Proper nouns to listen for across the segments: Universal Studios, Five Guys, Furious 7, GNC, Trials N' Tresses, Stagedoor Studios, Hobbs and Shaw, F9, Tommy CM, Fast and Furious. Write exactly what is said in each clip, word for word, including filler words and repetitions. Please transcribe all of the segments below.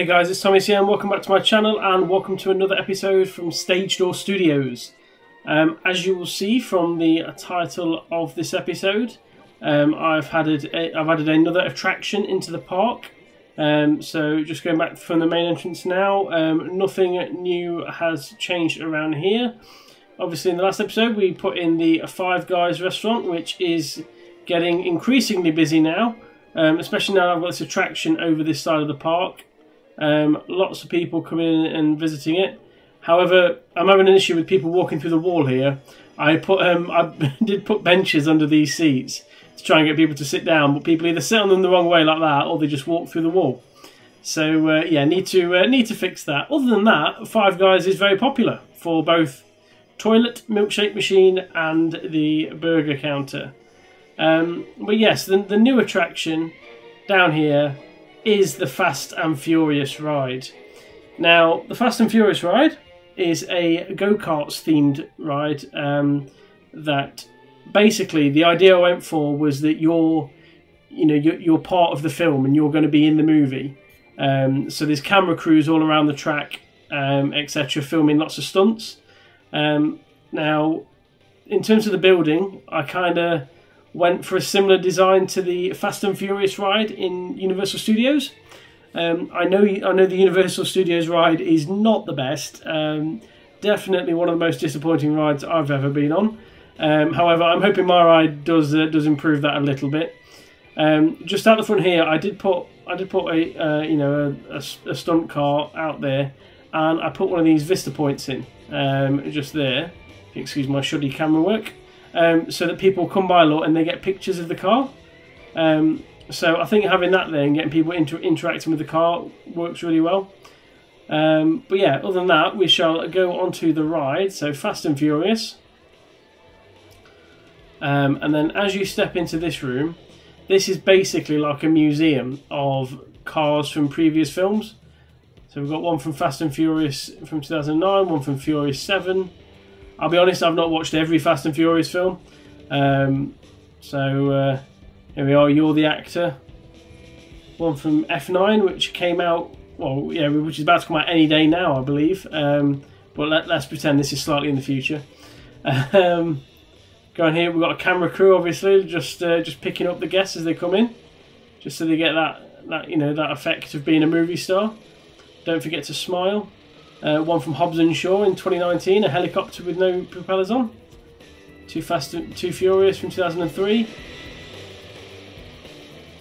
Hey guys, it's Tommy C M, welcome back to my channel and welcome to another episode from Stagedoor Studios. Um, as you will see from the title of this episode, um, I've added a, I've added another attraction into the park. Um, so just going back from the main entrance now, um, nothing new has changed around here. Obviously in the last episode we put in the Five Guys restaurant, which is getting increasingly busy now, um, especially now I've got this attraction over this side of the park. Um, lots of people coming in and visiting it. However, I'm having an issue with people walking through the wall here. I put um, I did put benches under these seats to try and get people to sit down, but people either sit on them the wrong way like that, or they just walk through the wall. So uh, yeah, need to uh, need to fix that. Other than that, Five Guys is very popular for both toilet, milkshake machine, and the burger counter. Um, but yes, the, the new attraction down here is the Fast and Furious ride. Now, the Fast and Furious ride is a go-karts themed ride um, that basically the idea I went for was that you're, you know, you're, you're part of the film and you're going to be in the movie. Um, so there's camera crews all around the track, um, et cetera, filming lots of stunts. Um, now, in terms of the building, I kind of went for a similar design to the Fast and Furious ride in Universal Studios. Um, I know I know the Universal Studios ride is not the best. Um, definitely one of the most disappointing rides I've ever been on. Um, however, I'm hoping my ride does uh, does improve that a little bit. Um, just out the front here, I did put I did put a uh, you know a, a, a stunt car out there, and I put one of these vista points in um, just there. Excuse my shoddy camera work. Um, so that people come by a lot and they get pictures of the car. Um, so I think having that there and getting people inter interacting with the car works really well. Um, but yeah, other than that, we shall go on to the ride. So Fast and Furious. Um, and then as you step into this room, this is basically like a museum of cars from previous films. So we've got one from Fast and Furious from two thousand nine, one from Furious seven. I'll be honest, I've not watched every Fast and Furious film. Um, so uh, here we are, You're the Actor. One from F nine, which came out, well, yeah, which is about to come out any day now, I believe. Um, but let, let's pretend this is slightly in the future. Um, going here, we've got a camera crew, obviously, just uh, just picking up the guests as they come in, just so they get that that you know that effect of being a movie star. Don't forget to smile. Uh, one from Hobbs and Shaw in twenty nineteen, a helicopter with no propellers on. Too Fast, Too Furious from two thousand three.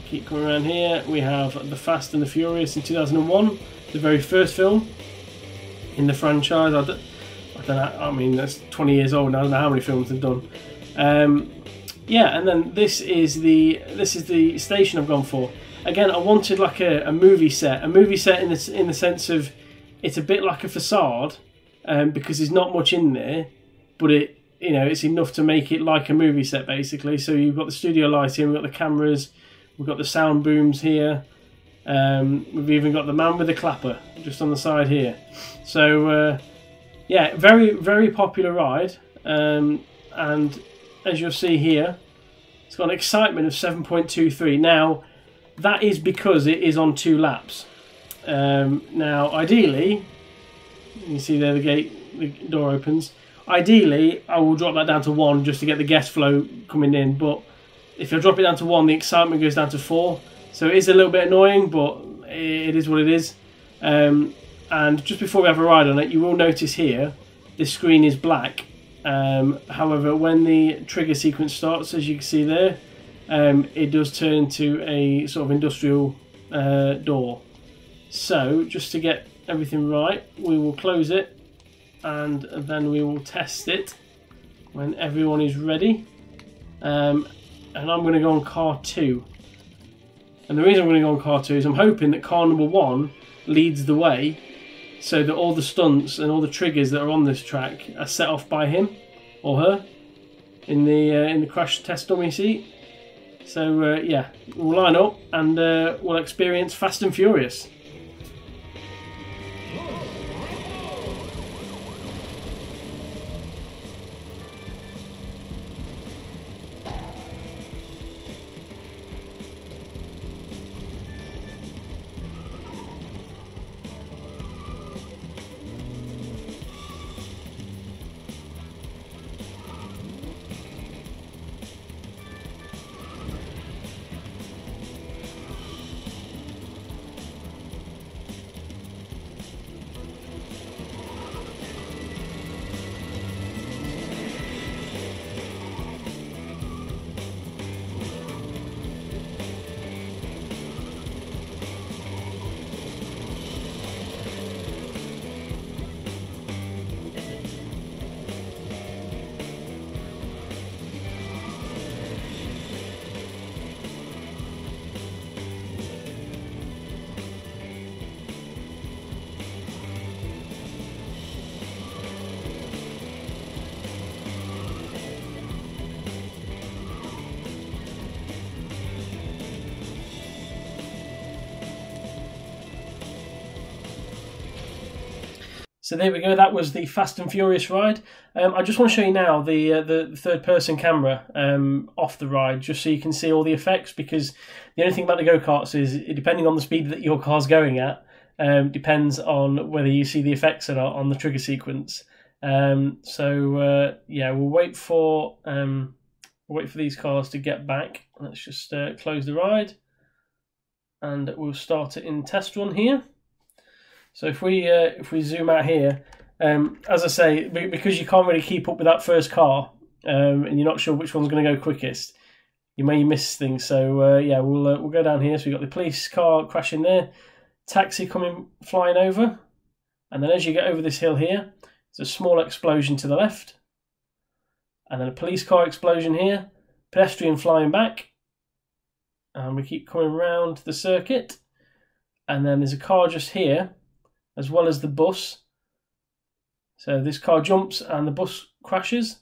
Keep coming around here. We have The Fast and the Furious in two thousand one, the very first film in the franchise. I don't, I don't know, I mean, that's twenty years old, and I don't know how many films they've done. Um, yeah, and then this is the this is the station I've gone for. Again, I wanted like a, a movie set, a movie set in the in the sense of. It's a bit like a facade um, because there's not much in there, but it you know it's enough to make it like a movie set basically. So you've got the studio lighting, we've got the cameras, we've got the sound booms here. Um, we've even got the man with the clapper just on the side here. So uh, yeah, very very popular ride, um, and as you'll see here, it's got an excitement of seven point two three. Now that is because it is on two laps. Um, now, ideally, you see there the gate, the door opens. Ideally, I will drop that down to one just to get the guest flow coming in. But if I drop it down to one, the excitement goes down to four. So it is a little bit annoying, but it is what it is. Um, and just before we have a ride on it, you will notice here this screen is black. Um, however, when the trigger sequence starts, as you can see there, um, it does turn to a sort of industrial uh, door. So, just to get everything right, we will close it and then we will test it when everyone is ready. Um, and I'm going to go on car two. And the reason I'm going to go on car two is I'm hoping that car number one leads the way so that all the stunts and all the triggers that are on this track are set off by him or her in the, uh, in the crash test dummy seat. So, uh, yeah, we'll line up and uh, we'll experience Fast and Furious. So there we go, that was the Fast and Furious ride. Um, I just want to show you now the uh, the third-person camera um, off the ride, just so you can see all the effects, because the only thing about the go-karts is, depending on the speed that your car's going at, um, depends on whether you see the effects or not on the trigger sequence. Um, so, uh, yeah, we'll wait for um, we'll wait for these cars to get back. Let's just uh, close the ride, and we'll start it in test run here. So if we uh, if we zoom out here, um, as I say, because you can't really keep up with that first car, um, and you're not sure which one's going to go quickest, you may miss things. So uh, yeah, we'll uh, we'll go down here. So we 've got the police car crashing there, taxi coming flying over, and then as you get over this hill here, there's a small explosion to the left, and then a police car explosion here, pedestrian flying back, and we keep coming round the circuit, and then there's a car just here, as well as the bus. So this car jumps and the bus crashes,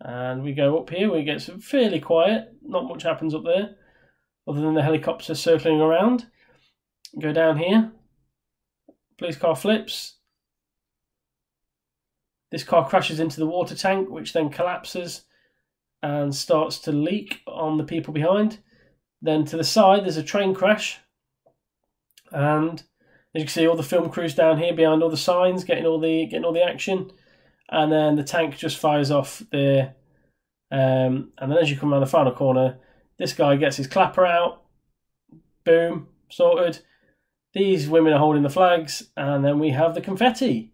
and we go up here, we get some fairly quiet, not much happens up there other than the helicopter circling around. Go down here, police car flips, this car crashes into the water tank, which then collapses and starts to leak on the people behind. Then to the side there's a train crash, and as you can see, all the film crews down here behind all the signs, getting all the getting all the action, and then the tank just fires off there. Um, and then as you come around the final corner, this guy gets his clapper out, boom, sorted. These women are holding the flags, and then we have the confetti,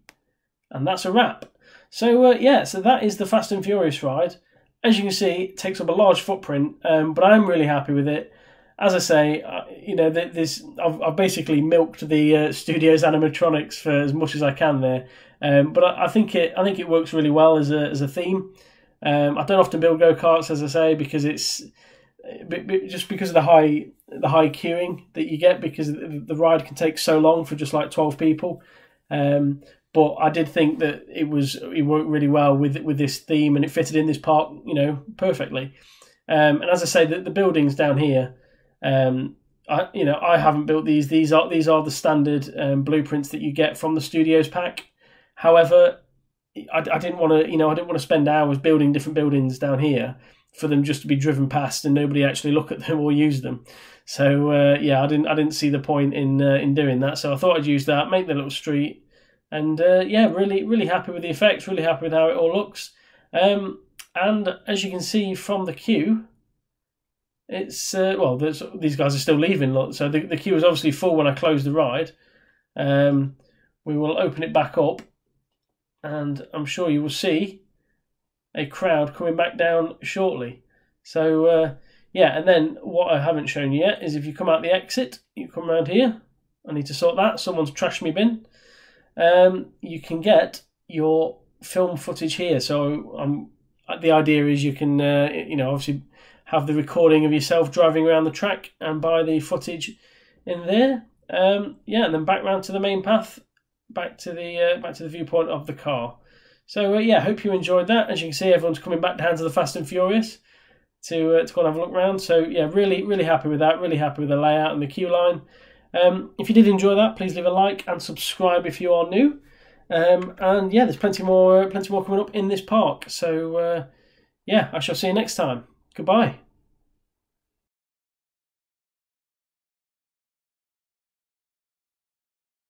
and that's a wrap. So uh, yeah, so that is the Fast and Furious ride. As you can see, it takes up a large footprint, um, but I'm really happy with it. As I say, you know, this I've, I've basically milked the uh, studio's animatronics for as much as I can there, um, but I, I think it I think it works really well as a as a theme. Um, I don't often build go karts, as I say, because it's just because of the high the high queuing that you get, because the ride can take so long for just like twelve people. Um, but I did think that it was it worked really well with with this theme, and it fitted in this park, you know, perfectly. Um, and as I say, the, the buildings down here. Um, I, you know, I haven't built these. These are these are the standard um, blueprints that you get from the studios pack. However, I, I didn't want to, you know, I didn't want to spend hours building different buildings down here for them just to be driven past and nobody actually look at them or use them. So uh, yeah, I didn't I didn't see the point in uh, in doing that. So I thought I'd use that, make the little street, and uh, yeah, really really happy with the effects. Really happy with how it all looks. Um, and as you can see from the queue. It's uh, well, these guys are still leaving, look, so the, the queue was obviously full when I closed the ride. Um, we will open it back up, and I'm sure you will see a crowd coming back down shortly. So uh, yeah, and then what I haven't shown you yet is if you come out the exit, you come around here. I need to sort that. Someone's trashed me bin. Um, you can get your film footage here. So um, the idea is you can, uh, you know, obviously. Have the recording of yourself driving around the track and buy the footage in there. Um, yeah, and then back round to the main path, back to the uh, back to the viewpoint of the car. So uh, yeah, hope you enjoyed that. As you can see, everyone's coming back down to the Fast and Furious to uh, to go and have a look round. So yeah, really really happy with that. Really happy with the layout and the queue line. Um, if you did enjoy that, please leave a like and subscribe if you are new. Um, and yeah, there's plenty more plenty more coming up in this park. So uh, yeah, I shall see you next time. Goodbye.